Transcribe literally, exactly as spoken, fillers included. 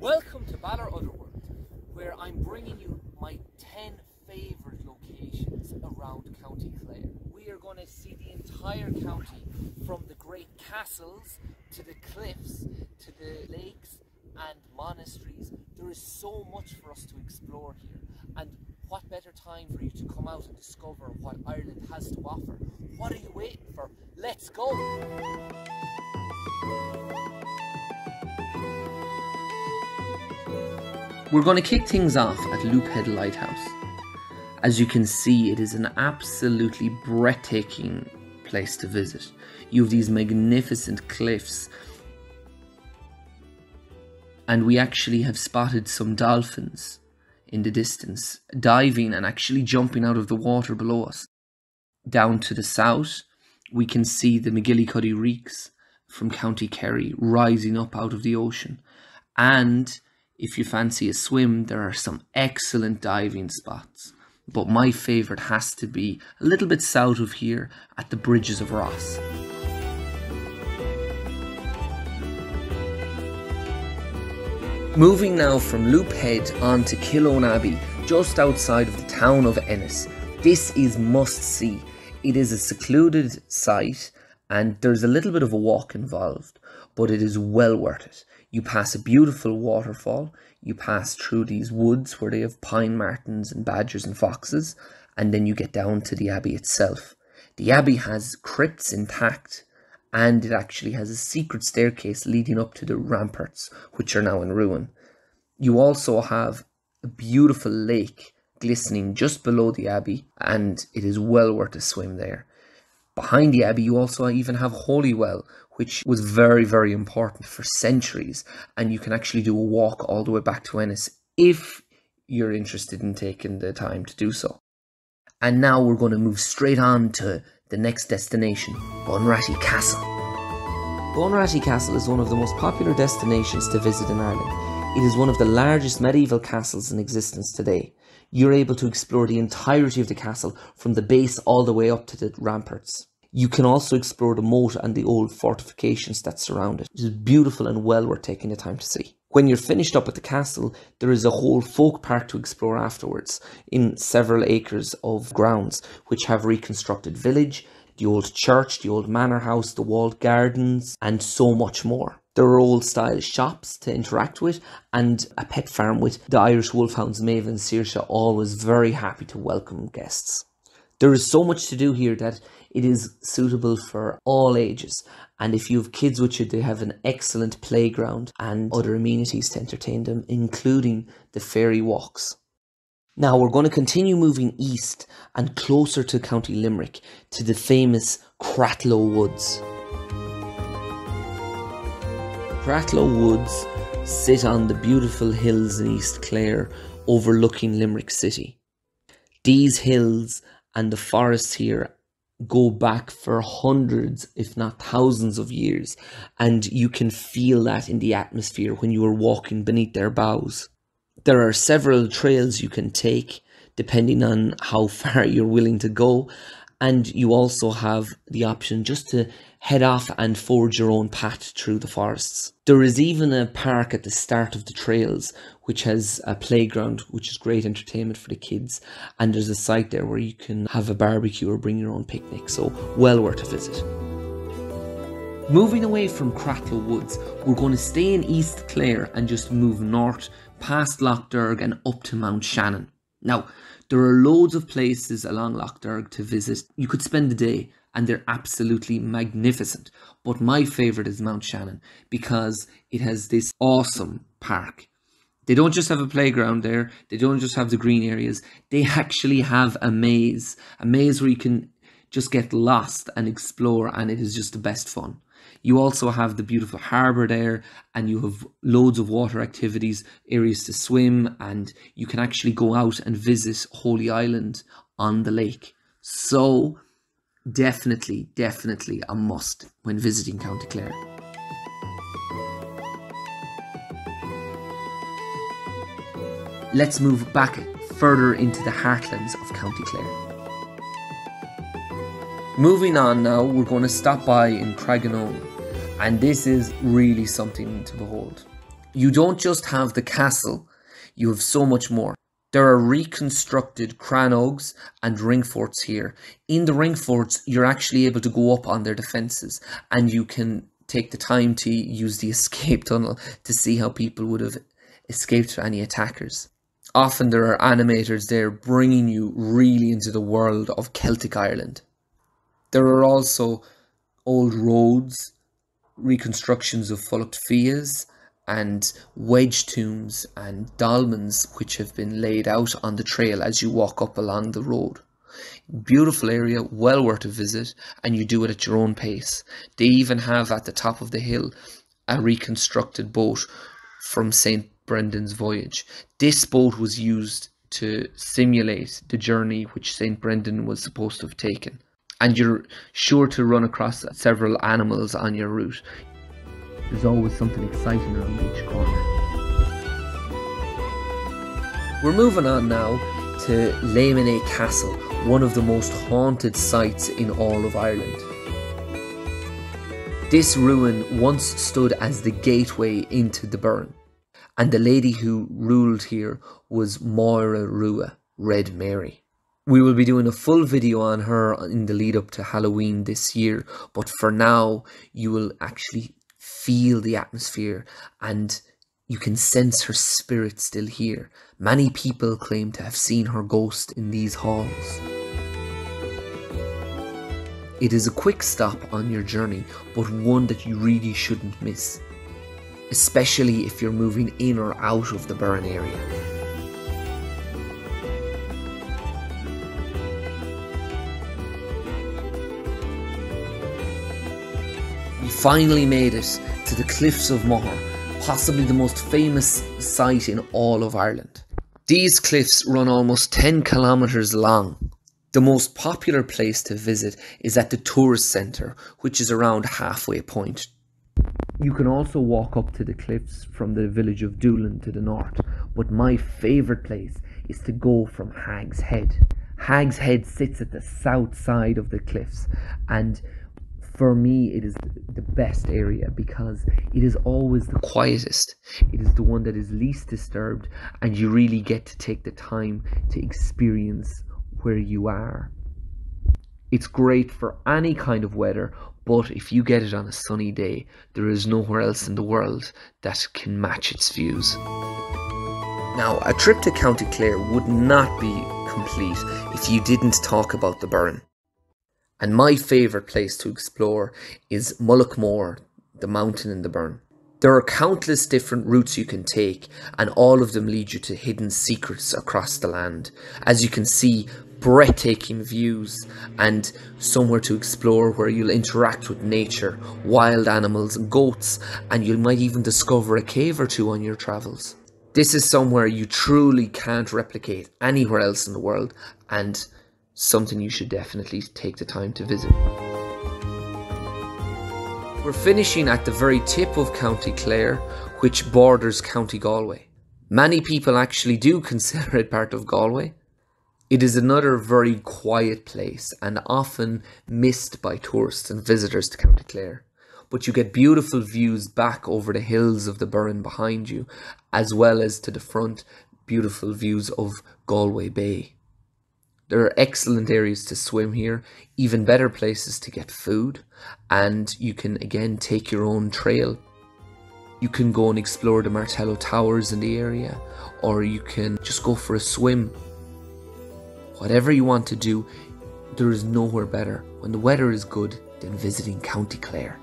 Welcome to Balor Otherworld, where I'm bringing you my ten favourite locations around County Clare. We are going to see the entire county, from the great castles to the cliffs to the lakes and monasteries. There is so much for us to explore here, and what better time for you to come out and discover what Ireland has to offer. What are you waiting for? Let's go! We're going to kick things off at Loop Head Lighthouse. As you can see, it is an absolutely breathtaking place to visit. You have these magnificent cliffs, and we actually have spotted some dolphins in the distance, diving and actually jumping out of the water below us. Down to the south, we can see the McGillicuddy Reeks from County Kerry rising up out of the ocean. And if you fancy a swim, there are some excellent diving spots. But my favourite has to be a little bit south of here at the Bridges of Ross. Moving now from Loop Head on to Killone Abbey, just outside of the town of Ennis. This is must see. It is a secluded site and there's a little bit of a walk involved, but it is well worth it. You pass a beautiful waterfall, you pass through these woods where they have pine martens and badgers and foxes, and then you get down to the abbey itself. The abbey has crypts intact, and it actually has a secret staircase leading up to the ramparts, which are now in ruin. You also have a beautiful lake glistening just below the abbey, and it is well worth a swim there. Behind the abbey you also even have Holywell, which was very, very important for centuries, and you can actually do a walk all the way back to Ennis if you're interested in taking the time to do so. And now we're going to move straight on to the next destination, Bunratty Castle. Bunratty Castle is one of the most popular destinations to visit in Ireland. It is one of the largest medieval castles in existence today. You're able to explore the entirety of the castle from the base all the way up to the ramparts. You can also explore the moat and the old fortifications that surround it. It is beautiful and well worth taking the time to see. When you're finished up at the castle, there is a whole folk park to explore afterwards in several acres of grounds, which have reconstructed village, the old church, the old manor house, the walled gardens, and so much more. There are old style shops to interact with and a pet farm with the Irish Wolfhounds Maven Saoirse, always very happy to welcome guests. There is so much to do here that it is suitable for all ages, and if you have kids with you, they have an excellent playground and other amenities to entertain them, including the fairy walks. Now we're going to continue moving east and closer to County Limerick, to the famous Cratloe Woods. Cratloe Woods sit on the beautiful hills in East Clare overlooking Limerick City. These hills and the forests here go back for hundreds, if not thousands of years, and you can feel that in the atmosphere when you are walking beneath their boughs. There are several trails you can take depending on how far you're willing to go, and you also have the option just to head off and forge your own path through the forests. There is even a park at the start of the trails which has a playground, which is great entertainment for the kids, and there's a site there where you can have a barbecue or bring your own picnic, so well worth a visit. Moving away from Cratloe Woods, we're going to stay in East Clare and just move north past Lough Derg and up to Mount Shannon. Now, there are loads of places along Lough Derg to visit. You could spend the day and they're absolutely magnificent, but my favourite is Mount Shannon because it has this awesome park. They don't just have a playground there, they don't just have the green areas, they actually have a maze, a maze where you can just get lost and explore, and it is just the best fun. You also have the beautiful harbour there, and you have loads of water activities, areas to swim, and you can actually go out and visit Holy Island on the lake. So definitely, definitely a must when visiting County Clare. Let's move back further into the heartlands of County Clare. Moving on now, we're going to stop by in Craggaunowen, and this is really something to behold. You don't just have the castle, you have so much more. There are reconstructed crannogs and ring forts here. In the ring forts, you're actually able to go up on their defences, and you can take the time to use the escape tunnel to see how people would have escaped any attackers. Often there are animators there bringing you really into the world of Celtic Ireland. There are also old roads, reconstructions of Fulacht Fias, and wedge tombs and dolmens which have been laid out on the trail as you walk up along the road. Beautiful area, well worth a visit, and you do it at your own pace. They even have at the top of the hill a reconstructed boat from Saint Brendan's voyage. This boat was used to simulate the journey which Saint Brendan was supposed to have taken, and you're sure to run across several animals on your route. There's always something exciting around each corner. We're moving on now to Leamaneh Castle, one of the most haunted sites in all of Ireland. This ruin once stood as the gateway into the Burren, and the lady who ruled here was Moira Rua, Red Mary. We will be doing a full video on her in the lead up to Halloween this year, but for now you will actually feel the atmosphere, and you can sense her spirit still here. Many people claim to have seen her ghost in these halls. It is a quick stop on your journey, but one that you really shouldn't miss, especially if you're moving in or out of the Burren area. Finally made it to the Cliffs of Moher, possibly the most famous site in all of Ireland. These cliffs run almost ten kilometres long. The most popular place to visit is at the tourist centre, which is around halfway point. You can also walk up to the cliffs from the village of Doolin to the north, but my favourite place is to go from Hag's Head. Hag's Head sits at the south side of the cliffs, and for me it is the best area because it is always the quietest. It is the one that is least disturbed, and you really get to take the time to experience where you are. It's great for any kind of weather, but if you get it on a sunny day, there is nowhere else in the world that can match its views. Now, a trip to County Clare would not be complete if you didn't talk about the Burren. And my favourite place to explore is Mullaghmore, the mountain in the Burren. There are countless different routes you can take, and all of them lead you to hidden secrets across the land. As you can see, breathtaking views and somewhere to explore where you'll interact with nature, wild animals and goats, and you might even discover a cave or two on your travels. This is somewhere you truly can't replicate anywhere else in the world, and something you should definitely take the time to visit. We're finishing at the very tip of County Clare, which borders County Galway. Many people actually do consider it part of Galway. It is another very quiet place and often missed by tourists and visitors to County Clare. But you get beautiful views back over the hills of the Burren behind you, as well as to the front, beautiful views of Galway Bay. There are excellent areas to swim here, even better places to get food, and you can again take your own trail. You can go and explore the Martello Towers in the area, or you can just go for a swim. Whatever you want to do, there is nowhere better when the weather is good than visiting County Clare.